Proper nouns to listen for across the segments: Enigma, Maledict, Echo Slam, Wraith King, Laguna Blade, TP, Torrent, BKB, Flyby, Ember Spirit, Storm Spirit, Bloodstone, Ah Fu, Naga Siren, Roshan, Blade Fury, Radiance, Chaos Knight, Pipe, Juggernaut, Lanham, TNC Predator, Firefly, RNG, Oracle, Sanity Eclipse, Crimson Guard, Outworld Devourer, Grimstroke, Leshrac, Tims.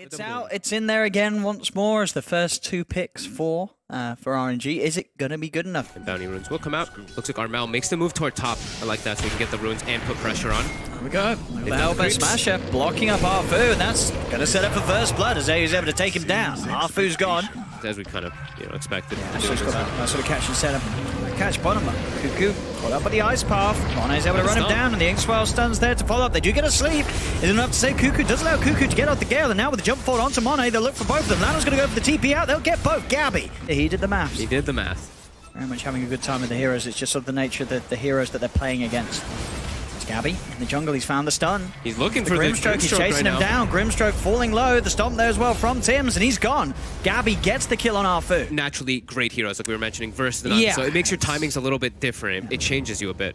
It's out. It's in there again once more as the first two picks for RNG. Is it going to be good enough? And bounty runes will come out. Looks like Armel makes the move toward top. I like that, so we can get the runes and put pressure on. There we go. The Hellbent Smasher blocking up Ah Fu, and that's going to set up for first blood as Ayu's able to take him down. Ah Fu's gone. As we kind of, you know, expected. Yeah, just got that nice sort of catch and setup. Catch bottom up. Kuku caught up by the ice path. Monet's able to run him down, and the Ink Swell stuns there to follow up. They do get a sleep. It's enough to save Kuku. Does allow Kuku to get out the gale, and now with the jump forward onto Monet, they'll look for both of them. Lanham's going to go for the TP out. They'll get both. Gabbi. He did the math. He did the math. Very much having a good time with the heroes. It's just sort of the nature of the heroes that they're playing against. It's Gabbi in the jungle. He's found the stun. He's looking for Grimstroke. He's chasing him down. Grimstroke falling low. The stomp there as well from Tims, and he's gone. Gabbi gets the kill on Ah Fu. Naturally, great heroes, like we were mentioning, versus the so it makes your timings a little bit different. It changes you a bit.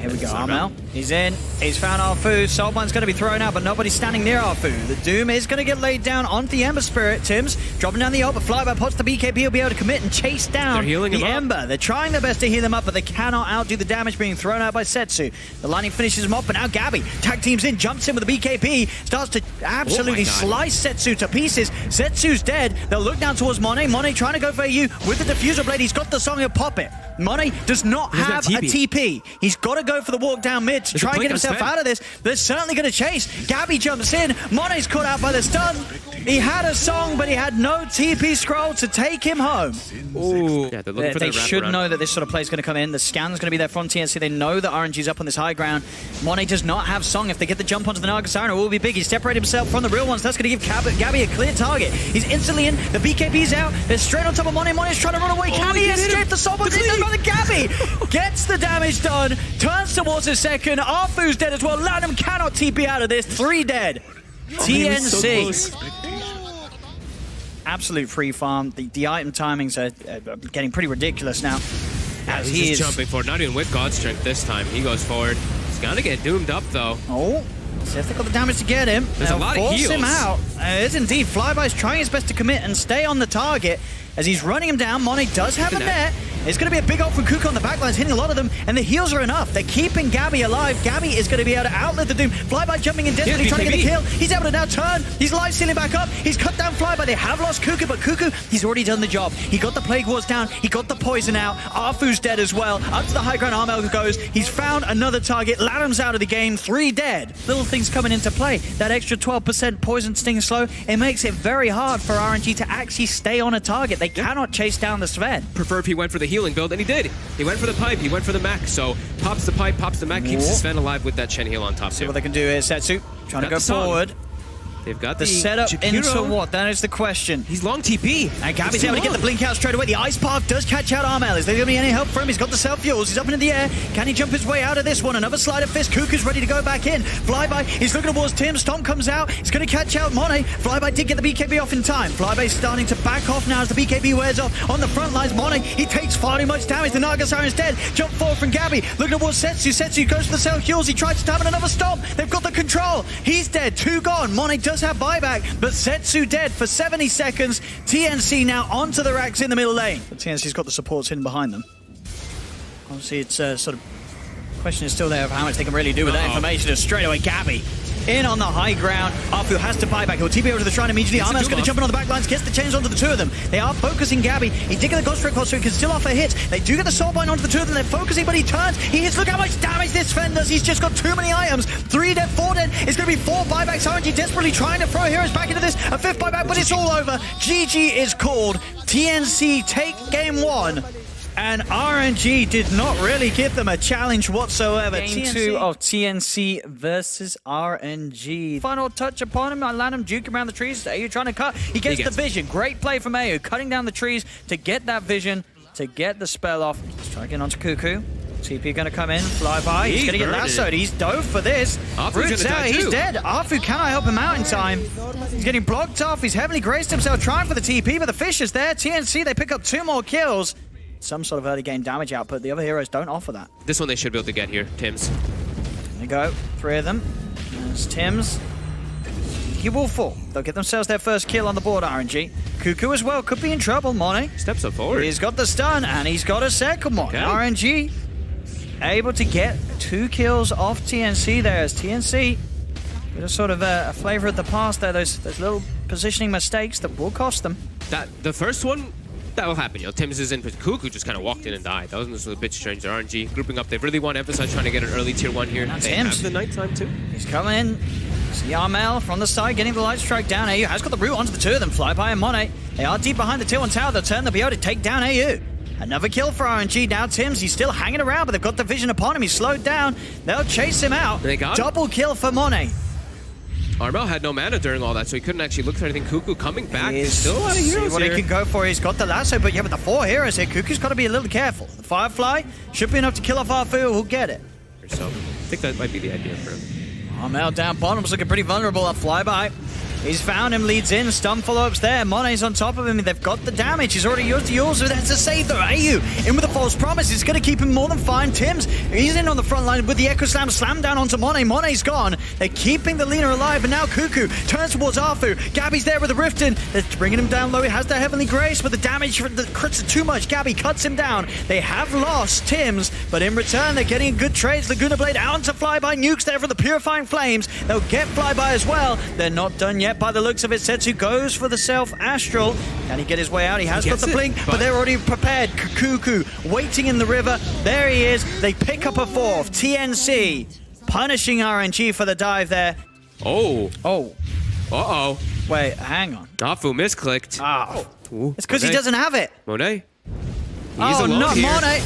Here we go, Armel. He's in. He's found Ah Fu. Soulbind's going to be thrown out, but nobody's standing near Ah Fu. The Doom is going to get laid down onto the Ember Spirit. Tims dropping down the ult, but Flyby pots the BKB. He'll be able to commit and chase down the Ember. They're trying their best to heal them up, but they cannot outdo the damage being thrown out by Setsu. The Lightning finishes him off, but now Gabbi tag teams in, jumps in with the BKB, starts to absolutely slice Setsu to pieces. Setsu's dead. They'll look down towards Monet. Monet trying to go for Ayu with the Diffuser Blade. He's got the song, he'll pop it. Monet does not have a TP. He's got to go for the walk down mid to try and get himself out of this. They're certainly going to chase. Gabbi jumps in. Monet's caught out by the stun. He had a song, but he had no TP scroll to take him home. Ooh. Yeah, they should know that this sort of play is going to come in. The scan's going to be there from TNC. They know that RNG's up on this high ground. Monet does not have song. If they get the jump onto the Naga Siren, it will be big. He's separated himself from the real ones. That's going to give Gabbi a clear target. He's instantly in. The BKB's out. They're straight on top of Monet. Monet's trying to run away. Can he escape? The soulbind's in there by the Gabbi. Gets the damage done. Turns towards his second. Ah Fu's dead as well. Lanham cannot TP out of this. 3 dead. TNC. So absolute free farm. The item timings are getting pretty ridiculous now. Yeah, as he's jumping forward. Not even with God Strength this time. He goes forward. He's going to get doomed up, though. Oh. See if they got the damage to get him. There's a lot of heals. Force him out. It is indeed. Flyby's trying his best to commit and stay on the target as he's running him down. Monet does have a net. It's going to be a big ult from Kuku on the backlines, hitting a lot of them, and the heals are enough. They're keeping Gabbi alive. Gabbi is going to be able to outlive the Doom. Flyby jumping in desperately, trying to get a kill. He's able to now turn. He's live stealing back up. He's cut down Flyby. They have lost Kuku, but Kuku, he's already done the job. He got the Plague Wards down. He got the poison out. Ah Fu's dead as well. Up to the high ground, Armel goes. He's found another target. Lanham's out of the game. 3 dead. Little things coming into play. That extra 12% poison sting slow, it makes it very hard for RNG to actually stay on a target. They cannot chase down the Sven. Prefer if he went for the healing build, and he did. He went for the pipe, he went for the mech, so pops the pipe, pops the mech, keeps the Sven alive with that Shen heal on top. See what they can do here. Setsu trying to go forward. They've got the setup into what? That is the question. He's long TP. And Gabbi's able to get the blink out straight away. The ice path does catch out Armel. Is there going to be any help for him? He's got the self-fuels. He's up into the air. Can he jump his way out of this one? Another slide of fist. Kuku's ready to go back in. Flyby, he's looking towards Tim. Stomp comes out. He's going to catch out Monet. Flyby did get the BKB off in time. Flyby's starting to back off now as the BKB wears off. On the front lines, Monet, he takes far too much damage. The Naga Siren's dead. Jump forward from Gabbi. Looking towards Setsu. Setsu goes for the self-fuels. He tries to have another stomp. They've got the control. He's dead. 2 gone. Monet does have buyback, but Setsu dead for 70 seconds. TNC now onto the racks in the middle lane. But TNC's got the supports hidden behind them. Obviously, it's sort of question is still there of how much they can really do with that information. It's straight away Gabbi in on the high ground. Ah Fu has to buy back. He'll TP over to the shrine immediately. Armel's going to jump in on the back lines, gets the chains onto the 2 of them. They are focusing Gabbi. He did get the Ghost Trick so he can still offer hits. They do get the Soulbind onto the 2 of them. They're focusing, but he turns. He hits. Look how much damage this Sven does. He's just got too many items. 3 dead, 4 dead. It's going to be 4 buybacks. RNG desperately trying to throw heroes back into this. A 5th buyback, but it's all over. GG is called. TNC take game 1. And RNG did not really give them a challenge whatsoever. Game 2 of TNC versus RNG. Final touch upon him. I land him duking around the trees. Ayu trying to cut. He gets the vision. Great play from Ayu, cutting down the trees to get that vision, to get the spell off. Let's try again onto Kuku. TP going to come in. Flyby. He's going to get lassoed. He's dove for this. Roots out. He's dead. Ah Fu cannot help him out in time. He's getting blocked off. He's heavenly graced himself, trying for the TP, but the fish is there. TNC, they pick up 2 more kills. Some sort of early game damage output. The other heroes don't offer that. This one they should be able to get here. Tims. There they go. 3 of them. There's Tims. He will fall. They'll get themselves their first kill on the board, RNG. Kuku as well could be in trouble. Monet steps up forward. He's got the stun and he's got a second one. Okay. RNG able to get 2 kills off TNC there as TNC Bit of sort of a flavour of the past there, those little positioning mistakes that will cost them. The first one, that will happen. You know, Tims is in, but Kuku just kind of walked in and died. That was a bit strange. Their RNG grouping up. They really want to emphasize trying to get an early tier 1 here. That's Tims. The nighttime too. He's coming in. See Armel from the side, getting the light strike down. Ayu has got the root onto the two of them. Flyby and Monet. They are deep behind the tier 1 tower. They'll turn. They'll be able to take down Ayu. Another kill for RNG. Now Tims, he's still hanging around, but they've got the vision upon him. He's slowed down. They'll chase him out. They got double kill for Monet. Armel had no mana during all that, so he couldn't actually look for anything. Kuku coming back. He's still out of heroes. See what he can go for. He's got the lasso, but yeah, with the four heroes here, Kuku's got to be a little careful. The Firefly should be enough to kill off Ah Fu. We'll get it. So, I think that might be the idea for him. Armel down bottom's looking pretty vulnerable. A Flyby. He's found him, leads in, stun follow-ups there. Monet's on top of him, they've got the damage. He's already used the Yules, so that's a save though. Ayu in with a false promise, it's going to keep him more than fine. Tims, he's in on the front line with the Echo Slam, slam down onto Monet. Monet's gone, they're keeping the leaner alive, and now Kuku turns towards Ah Fu. Gabbi's there with the Rift in, they're bringing him down low. He has the Heavenly Grace, but the damage from the crits are too much. Gabbi cuts him down. They have lost Tims, but in return, they're getting good trades. Laguna Blade out onto Flyby, nukes there from the Purifying Flames. They'll get Flyby as well. They're not done yet. By the looks of it, Setsu goes for the self-astral. Can he get his way out? He has got the blink, but they're already prepared. Kuku waiting in the river. There he is. They pick up a fourth. TNC punishing RNG for the dive there. Oh. Oh. Uh-oh. Wait, hang on. Ah Fu misclicked. Oh. Ooh, it's because he doesn't have it. Monet. Oh, not Monet.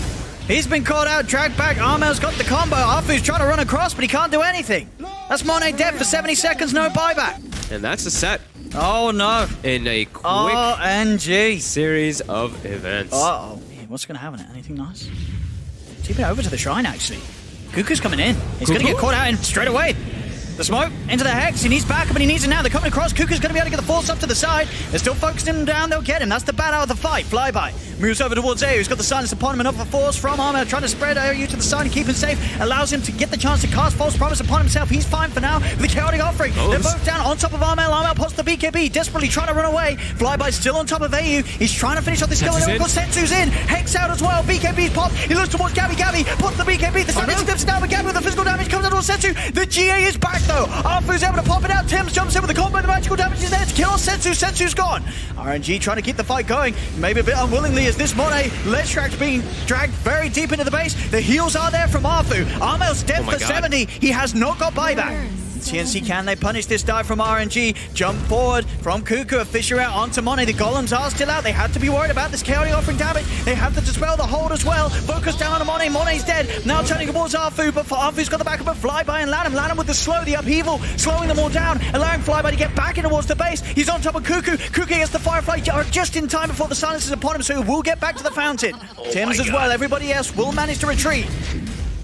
He's been caught out, dragged back. Armel's got the combo. Ah Fu's trying to run across, but he can't do anything. That's Monet dead for 70 seconds, no buyback. And that's the set. Oh, no. In a quick RNG series of events. Uh-oh. What's going to happen? Anything nice? TP over to the shrine, actually. Kuku's coming in. He's going to get caught out in straight away. The smoke into the Hex. He needs backup, and he needs it now. They're coming across. Kuku's going to be able to get the force up to the side. They're still focusing him down. They'll get him. That's the bad out of the fight. Flyby moves over towards Ayu. He's got the silence upon him. Another force from Armel, trying to spread Ayu to the side and keep him safe. Allows him to get the chance to cast False Promise upon himself. He's fine for now. The Chaotic Offering. They're both down on top of Armel. Armel pops the BKB. Desperately trying to run away. Flyby's still on top of Ayu. He's trying to finish off this kill. Setsu's in. Hex out as well. BKB's popped. He looks towards Gabbi. Gabbi pops the BKB. The Sanity Eclipse down, but Gabbi with the physical damage comes out on Setsu. The GA is back. Though, Ah Fu's able to pop it out. Tims jumps in with the combo. The magical damage is there to kill Setsu. Setsu's gone. RNG trying to keep the fight going, maybe a bit unwillingly, as this Monet Leshrax being dragged very deep into the base. The heals are there from Ah Fu. Armel's dead for 70. He has not got buyback. TNC, can they punish this dive from RNG? Jump forward from Kuku, a Fissure out onto Monet. The golems are still out. They have to be worried about this Chaotic Offering damage. They have to dispel the hold as well. Focus down on Monet. Monet's dead. Now turning towards Ah Fu, but Ah Fu's got the backup of Flyby and Lanham. Lanham with the slow, the upheaval, slowing them all down, allowing Flyby to get back in towards the base. He's on top of Kuku. Kuku gets the Firefly just in time before the silence is upon him, so he will get back to the fountain. Tims as well. Everybody else will manage to retreat.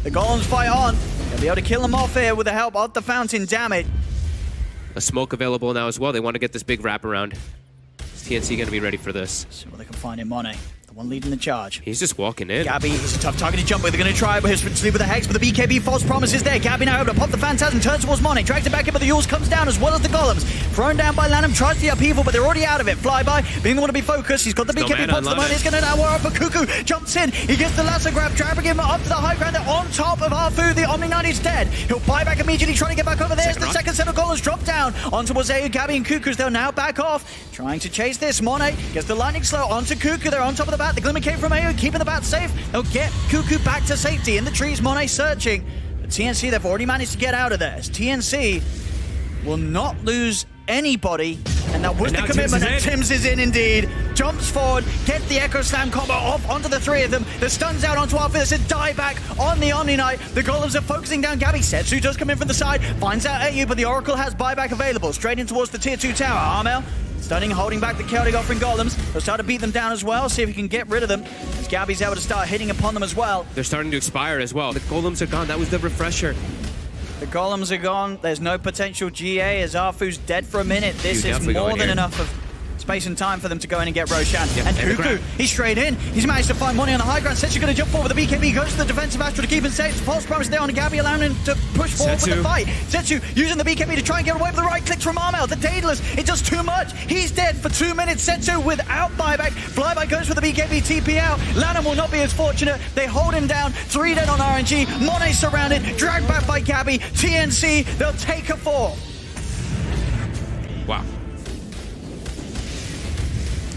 The golems fight on. They'll be able to kill him off here with the help of the fountain damage. A smoke available now as well. They want to get this big wraparound. Is TNC going to be ready for this? See what they can find in Monet, the one leading the charge. He's just walking in. Gabbi is a tough target to jump with. They're going to try, but he's sleep with the Hex, but the BKB false promise is there. Gabbi now able to pop the Phantasm, turns towards Monet, drags it back in, but the Yules comes down as well as the golems. Thrown down by Lanham, tries the upheaval, but they're already out of it. Flyby being the one to be focused. He's got the BKB, pops the Monet, he's going to now war up, but Kuku jumps in. He gets the lasso grab, dragging him up to the high ground. They're on top of Ah Fu. The Omni Knight is dead. He'll buy back immediately, trying to get back over there. The second set of golems drop down onto Ayu, Gabbi, and Kuku's. They'll now back off, trying to chase this. Monet gets the lightning slow onto Kuku. They're on top of the bat. The glimmer came from Ayu, keeping the bat safe. They'll get Kuku back to safety. In the trees, Monet searching. But TNC, they've already managed to get out of there. As TNC will not lose anybody. And that was the commitment. And Tims is in indeed. Jumps forward, get the Echo Slam combo off onto the three of them. The stun's out onto Arthur. There's a dive back on the Omni Knight. The golems are focusing down Gabbi. Setsu does come in from the side, finds out Ayu, but the Oracle has buyback available. Straight in towards the tier 2 tower. Armel stunning, holding back the Chaotic Offering golems. They'll start to beat them down as well, see if he can get rid of them. As Gabbi's able to start hitting upon them as well. They're starting to expire as well. The golems are gone. That was the refresher. The golems are gone. There's no potential GA as Ah Fu's dead for a minute. This is more than enough of space and time for them to go in and get Roshan. And Kuku, he's straight in. He's managed to find Monet on the high ground. Setsu going to jump forward with the BKB. Goes to the defensive astral to keep him safe. False promise there on Gabbi, allowing him to push forward with the fight. Setsu using the BKB to try and get away with the right click from Armel. The Daedalus, it does too much. He's dead for 2 minutes. Setsu without buyback. Flyby goes for the BKB TP out. Lanham will not be as fortunate. They hold him down. 3 dead on RNG. Monet surrounded. Dragged back by Gabbi. TNC, they'll take a 4. Wow.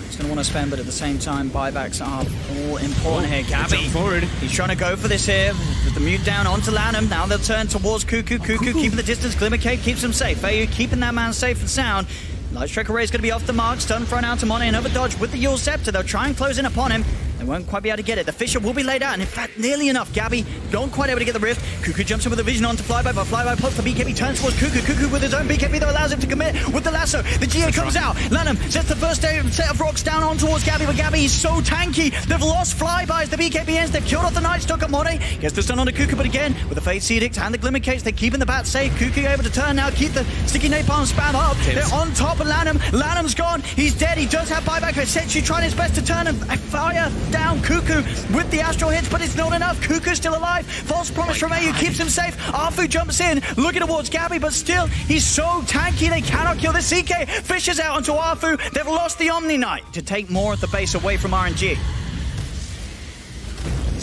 He's going to want to spend, but at the same time, buybacks are all important here. Gabbi forward. He's trying to go for this here. With the mute down onto Lanham. Now they'll turn towards Kuku. Kuku keeping the distance. Glimmer K keeps him safe. Ayu keeping that man safe and sound. Large Trek Array is going to be off the mark. Stun thrown out to Monet. Another dodge with the Yule Scepter. They'll try and close in upon him. They won't quite be able to get it. The Fissure will be laid out, and in fact, nearly enough. Gabbi don't quite able to get the Rift. Kuku jumps in with a vision onto Flyby, but Flyby pops the BKB, turns towards Kuku. Kuku with his own BKB that allows him to commit with the Lasso. The GA comes out. Lanham sets the first set of rocks down on towards Gabbi, but Gabbi is so tanky. They've lost Flyby as the BKB ends. They've killed off the Night Stalker. Monet gets the stun onto Kuku, but again, with the Fate Edict and the Glimmer Cage, they're keeping the bat safe. Kuku able to turn now, keep the sticky napalm spam up. Tims. They're on top of Lanham. Lanham's gone. He's dead. He does have buyback. Setsu trying his best to turn him. Fire down Kuku with the astral hits, but it's not enough. Kuku's still alive. False promise from Ayu keeps him safe. Ah Fu jumps in, looking towards Gabbi, but still he's so tanky they cannot kill the CK. Fishes out onto Ah Fu. They've lost the Omni Knight to take more at the base away from RNG.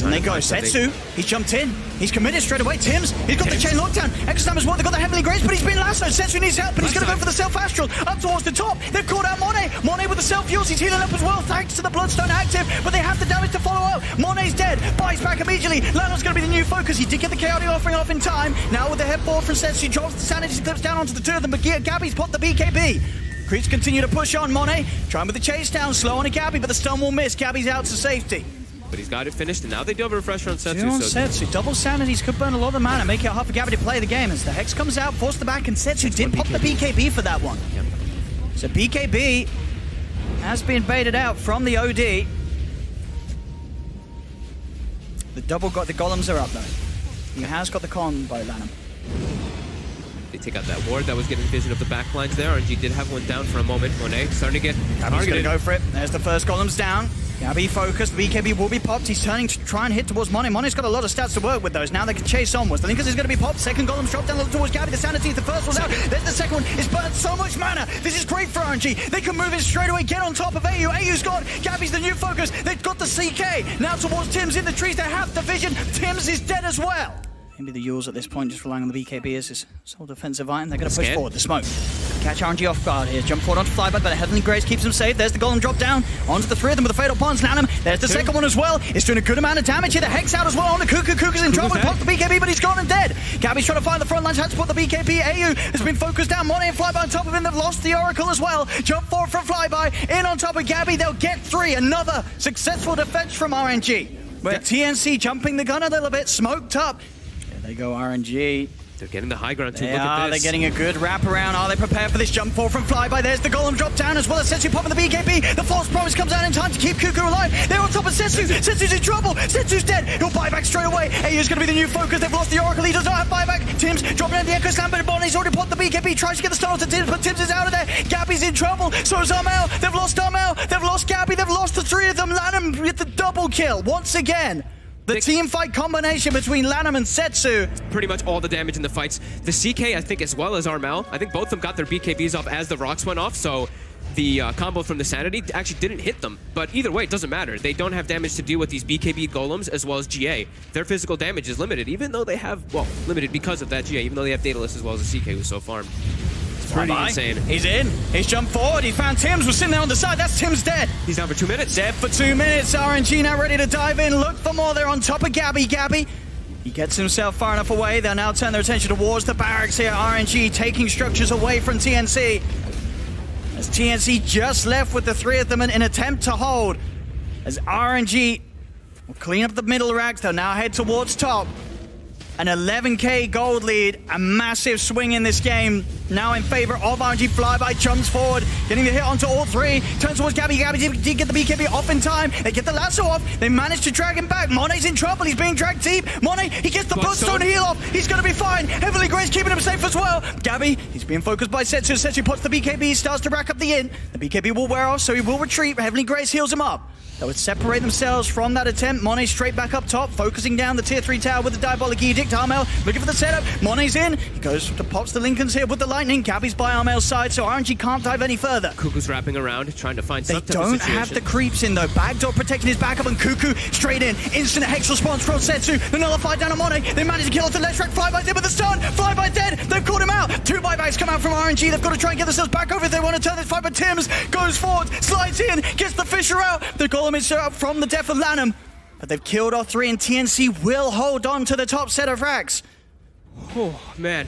And they go. Setsu, he's jumped in. He's committed straight away. Tims, he's got the chain lockdown. Echo Slam as well. They've got the Heavenly Grace, but he's been lassoed. Setsu needs help, and he's going to go for the self-astral up towards the top. They've called out Monet. Monet with the self-fuels. He's healing up as well, thanks to the Bloodstone active, but they have the damage to follow up. Monet's dead. Buys back immediately. Lanham's going to be the new focus. He did get the chaotic offering off in time. Now with the head forward from Setsu, drops the Sanity Eclipse down onto the two of them, but Gabbi's popped the BKB. Creeps continue to push on. Monet trying with the chase down. Slow on a Gabbi, but the stun will miss. Gabbi's out to safety. But he's got it finished, and now they do have a refresher on Setsu. Double sanities could burn a lot of mana, make it hard for Gabbi to play the game. As the Hex comes out, force the back, and Setsu did pop the BKB for that one. Yep. So BKB has been baited out from the OD. The double got the golems are up, though. He has got the combo, Lanham. They take out that ward that was getting vision of the backlines there. RNG did have one down for a moment. Monet starting to get targeted. Gabbi's going to go for it. There's the first golems down. Gabbi focused, BKB will be popped, he's turning to try and hit towards Monet. Monet's got a lot of stats to work with those, now they can chase onwards. The Linkers is going to be popped, second golem's dropped down towards Gabbi, the Sanity is the first one out, there's the second one, it's burnt so much mana, this is great for RNG, they can move it straight away, get on top of Ayu, Ayu's gone, Gabbi's the new focus, they've got the CK, now towards Tims in the trees, they have the vision, Tims is dead as well. Maybe the Yules at this point just relying on the BKB as his sole defensive item, they're going to push forward, the smoke. Catch RNG off guard here. Jump forward onto Flyby, but the Heavenly Grace keeps him safe. There's the golem drop down onto the three of them with the Fatal Pons. Lanham, there's the second one as well. It's doing a good amount of damage here. The Hex out as well on the Kuku. Kuku's in trouble. He popped the BKB, but he's gone and dead. Gabbi's trying to find the front lines. Had to put the BKB. Ayu has been focused down. Monet and Flyby on top of him. They've lost the Oracle as well. Jump forward from Flyby. In on top of Gabbi. They'll get three. Another successful defense from RNG. Where TNC jumping the gun a little bit. Smoked up. There they go, RNG. They're getting the high ground too. Look at this. They're getting a good wraparound. Are they prepared for this jump forward from Flyby? There's the golem drop down as well as Setsu popping the BKB. The false promise comes out in time to keep Kuku alive. They're on top of Setsu. Setsu's in trouble. Setsu's dead. He'll buy back straight away. Ayu's going to be the new focus. They've lost the Oracle. He does not have buyback. Tims dropping out the Echo Slam, but Bonnie's already popped the BKB. Tries to get the start to Tims, but Tims is out of there. Gabbi's in trouble. So is Armel. They've lost Armel. They've lost Gabbi. They've lost the three of them. Lanham with the double kill once again. The team fight combination between Lanham and Setsu. Pretty much all the damage in the fights. The CK, I think, as well as Armel. I think both of them got their BKBs off as the rocks went off, so the combo from the Sanity actually didn't hit them. But either way, it doesn't matter. They don't have damage to deal with these BKB golems as well as GA. Their physical damage is limited, even though they have, well, limited because of that GA, even though they have Daedalus as well as the CK who's so farmed. Pretty insane. He's in. He's jumped forward. He found Tims. Was sitting there on the side. That's Tims dead. He's down for 2 minutes. Dead for 2 minutes. RNG now ready to dive in. Look for more. They're on top of Gabbi. Gabbi, he gets himself far enough away. They'll now turn their attention towards the barracks here. RNG taking structures away from TNC. As TNC just left with the three of them in an attempt to hold. As RNG will clean up the middle racks. They'll now head towards top. An 11k gold lead, a massive swing in this game. Now in favor of RNG. Flyby jumps forward, getting the hit onto all three. Turns towards Gabbi. Gabbi did get the BKB off in time. They get the lasso off. They manage to drag him back. Monet's in trouble. He's being dragged deep. Monet, he gets the Bloodstone heal off. He's going to be fine. Heavenly Grace keeping him safe as well. Gabbi, he's being focused by Setsu. Setsu pops the BKB, starts to rack up the int. The BKB will wear off, so he will retreat. Heavenly Grace heals him up. They would separate themselves from that attempt. Monet straight back up top, focusing down the tier 3 tower with the Diabolic Edict. Edict. Armel looking for the setup. Monet's in. He goes to pops the Lincolns here with the Lightning. Gabbi's by Armel's side, so RNG can't dive any further. Kuku's wrapping around, trying to find some type of situation. They don't have the creeps in, though. Bagdog protecting his backup, and Kuku straight in. Instant Hex response from Setsu. The nullified down on Monet. They manage to kill off the Leshrac. Flyby's in with the stun. Flyby dead. They've caught him out. Two buybacks come out from RNG. They've got to try and get themselves back over if they want to turn this fight, but Tims goes forward, slides in, gets the Fissure out. The Golem is set up from the death of Lanham. But they've killed off three, and TNC will hold on to the top set of racks. Oh, man.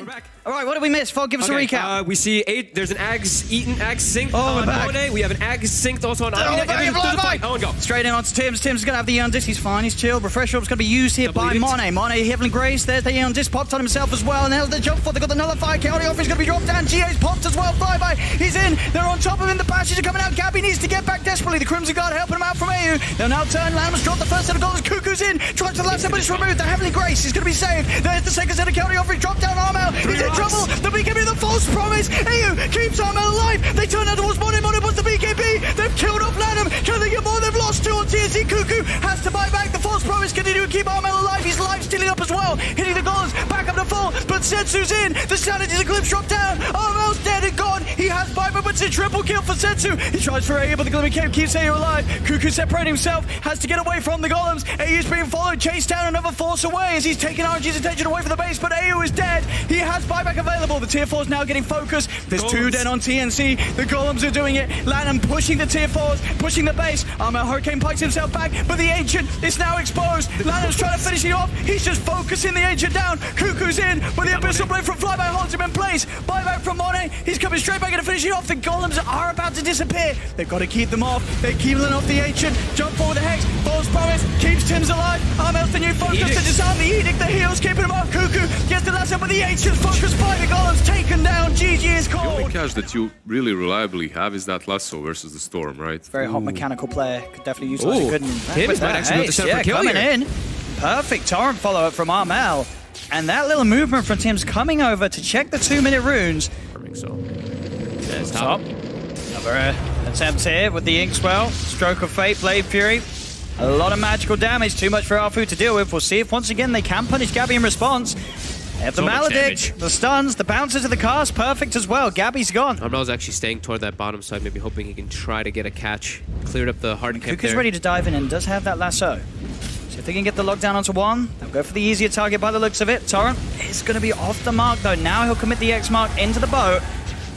We're back. All right, what did we miss? Fog, give us a recap. We see there's an Ags Eaten, Ags Synced on Monet. We have an Ags Synced also on Omni. Go. Straight in onto Tims. Tims is going to have the Eon Disc. He's fine. He's chilled. Refresh Orb's going to be used here by Monet. Monet, Heavenly Grace. There's the Eon Disc. Popped on himself as well. And there's the jump for. They've got the Nullifier. Chaotic Offense going to be dropped down. GA's popped as well. Flyby. He's in. They're on top of him. The Bashes are coming out. Gabbi needs to get back desperately. The Crimson Guard helping him out from Ayu. They'll now turn. Lamb's dropped the first set of goals. Cuckoo's in. Tries to the left side, but it's removed. The Heavenly Grace is going to be saved. There's the second set of Chaotic Offense. Dropped down Armel. He's in trouble. The BKB, the false promise. Ayu keeps Armel alive. They turn out towards Monet. Monet was the BKB. They've killed off Lanham. Can they get more? They've lost two on TNC. Kuku has to buy back. The false promise continue to keep Armel alive. He's life stealing up as well. Hitting the goals. Back up to full. But Setsu's in. The Sanity's Eclipse dropped down. Armel's dead and gone. He has Pipe, but it's a triple kill for Setsu. He tries for Ayu, but the Golem camp keeps Ayu alive. Kuku separating himself. Has to get away from the Golems. Ayu's being followed. Chased down another force away as he's taking RNG's attention away from the base. But Ayu is dead. He has buyback available. The tier 4 is now getting focused. There's two dead on TNC. The Golems are doing it. Lanham pushing the tier 4s, pushing the base. Armel Hurricane pikes himself back, but the Ancient is now exposed. Lanham's trying to finish it off. He's just focusing the Ancient down. Cuckoo's in, but the Abyssal Blade from Flyby holds him in place. Buyback from Monet. He's coming straight back and finishing off. The Golems are about to disappear. They've got to keep them off. They're keeping off the Ancient. Jump forward the Hex. False Promise keeps Tims alive. Armel's the new focus to disarm the Edict. The heels keeping him off. Kuku gets the last up with the Ancient. Focused by the Golems, taken down. GG is called. The only catch that you really reliably have is that Lasso versus the Storm, right? Very hot mechanical player. Could definitely use it. Good. Tims might actually have to set up a kill here. Coming in. Perfect Torrent follow-up from Armel. And that little movement from Tims coming over to check the 2-minute runes. I think so. There's top. Another attempt here with the Ink Swell. Stroke of Fate, Blade Fury. A lot of magical damage. Too much for Ah Fu to deal with. We'll see if once again they can punish Gabbi in response. They have the Maledict, the stuns, the bounces of the cast, perfect as well. Gabbi's gone. Armel's actually staying toward that bottom side, maybe hoping he can try to get a catch. Cleared up the hard cap there. Kuku's ready to dive in and does have that lasso. So if they can get the lockdown onto one, they'll go for the easier target by the looks of it. Torrent is going to be off the mark though. Now he'll commit the X mark into the boat.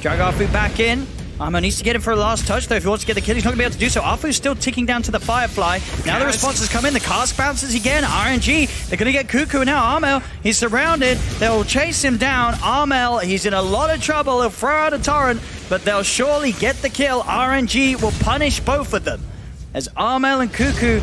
Drag Ah Fu back in. Armel needs to get him for a last touch, though. If he wants to get the kill, he's not going to be able to do so. Ah Fu's still ticking down to the Firefly. Now the responses come in. The cast bounces again. RNG, they're going to get Kuku. Now Armel, he's surrounded. They'll chase him down. Armel, he's in a lot of trouble. They'll throw out a Torrent, but they'll surely get the kill. RNG will punish both of them. As Armel and Kuku,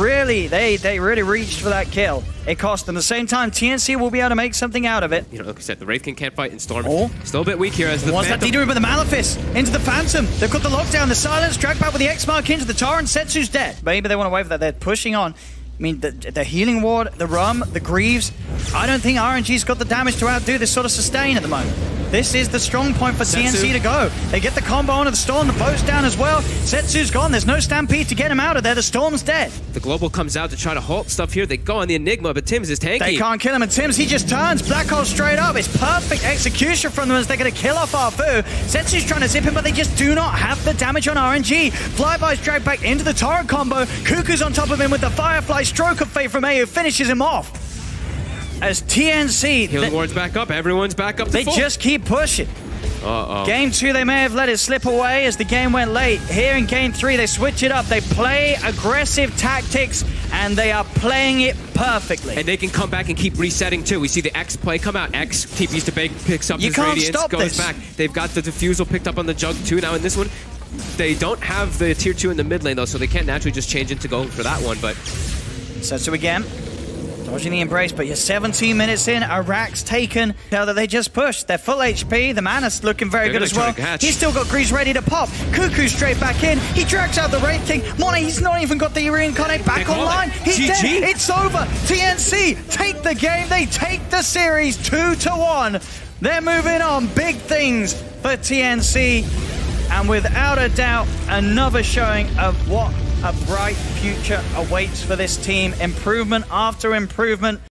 really, they really reached for that kill. It cost them. At the same time, TNC will be able to make something out of it. You know, like I said, the Wraith King can't fight in Storm. Still a bit weak here as the Phantom. What's that D-doing with the Malefice? Into the Phantom. They've got the lockdown, the silence, drag back with the X-Mark into the Torrent. Setsu's dead. Maybe they want to wait for that. They're pushing on. I mean, the Healing Ward, the Rum, the Greaves. I don't think RNG's got the damage to outdo this sort of sustain at the moment. This is the strong point for TNC to go. They get the combo onto the Storm, the boat's down as well. Setsu's gone, there's no Stampede to get him out of there, the Storm's dead. The Global comes out to try to halt stuff here. They go on the Enigma, but Tims is tanky. They can't kill him, and Tims, he just turns Black Hole straight up. It's perfect execution from them as they're gonna kill off Ah Fu. Setsu's trying to zip him, but they just do not have the damage on RNG. Flyby's dragged back into the Torrent combo. Kuku's on top of him with the Firefly. Stroke of Fate from Ayu finishes him off. As TNC... Healing Ward's back up. Everyone's back up to full. They just keep pushing. Game 2, they may have let it slip away as the game went late. Here in Game 3, they switch it up. They play aggressive tactics, and they are playing it perfectly. And they can come back and keep resetting, too. We see the X play come out. X, TP's to Bake, picks up his Radiance, goes back. They've got the Diffusal picked up on the Jug, too. Now in this one, they don't have the Tier 2 in the mid lane, though, so they can't naturally just change in to go for that one, but... Setsu again. Dodging the embrace, but you're 17 minutes in. Iraq's taken. Now that they just pushed. They're full HP. The Mana's looking very good as well. He's still got Greaves ready to pop. Kuku straight back in. He drags out the Wraith King. Monet, he's not even got the Reincarnate back online. He's dead. It's over. TNC take the game. They take the series 2-1. They're moving on. Big things for TNC. And without a doubt, another showing of what a bright future awaits for this team. Improvement after improvement.